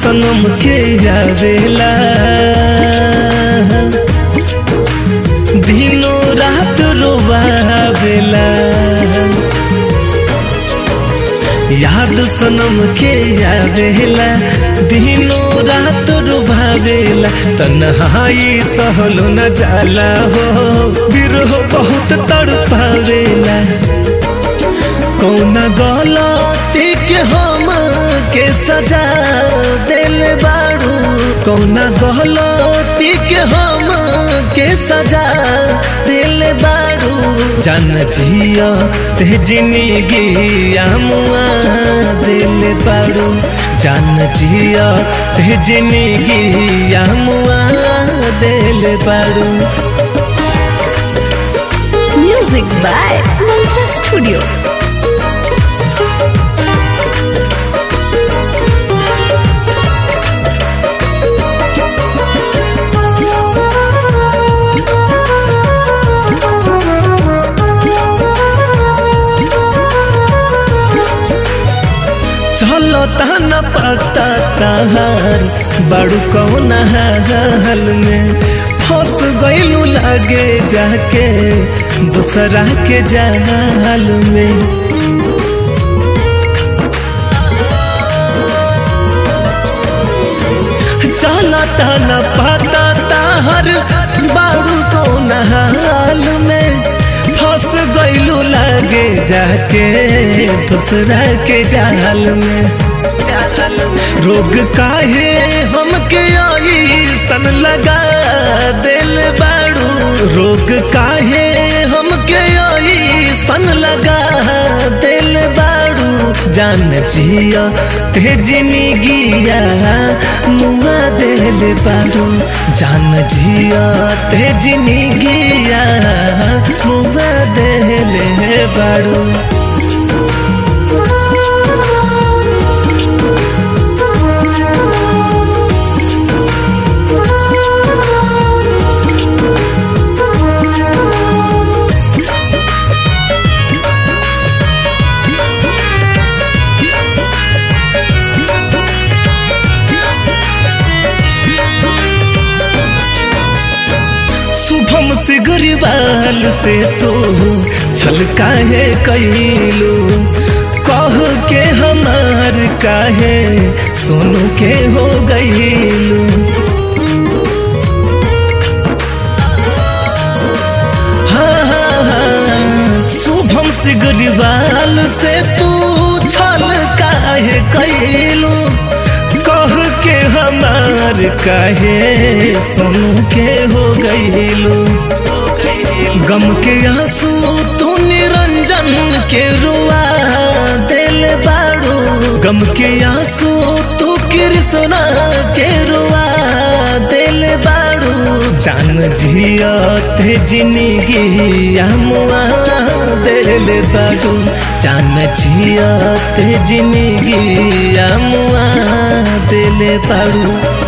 सनम के जावेला दिनों रात रोवावेला याद सनम के आवेला दिनों रात रुभावेला तन्हाई सहलो न जाला हो बिरह बहुत तड़पावेला कौन गलती के हम के सजा दिल बारू कौन गलती के हम के सजा दिल बारू जान जिया ते जिंदगी आमुआ दिल बारू जान जिया ते जिंदगी आमुआ दिल बारू। Music by नंत्रा studio. चलो तहन पता तहार बड़ू कौन हाल में फंस गइलू लागे जाके दूसरा के जाल में चलो तहन पता तहार बड़ू कौन हाल में फंस गइलू लागे जाके दूसरा के जाल में रोग काहे हमके आई सन लगा दिल बारू रोग काहे हमके आई सन लगा दिल बारू जान जिया ते जिंदगी मुआ दिल बारू जान जिया ते जिंदगी मुआ दिल बारू। सिगरी बाल से तो छलकाहे कैलू कह के हमार काहे सोनू के हो गईलू हाँ हाँ हाँ शुभम सिगरी बाल से तू छलकाहे कैलू कह के हमार काहे सोनू के हो गईलू गम के आंसू तू निरंजन के रुआ दिल बारू गम के आंसू तू कृष्णा के रुआ दिल बारू जान जिया ते जिंदगी मुआ दिल बारू जान जिया ते जिंदगी मुआ दिल बारू।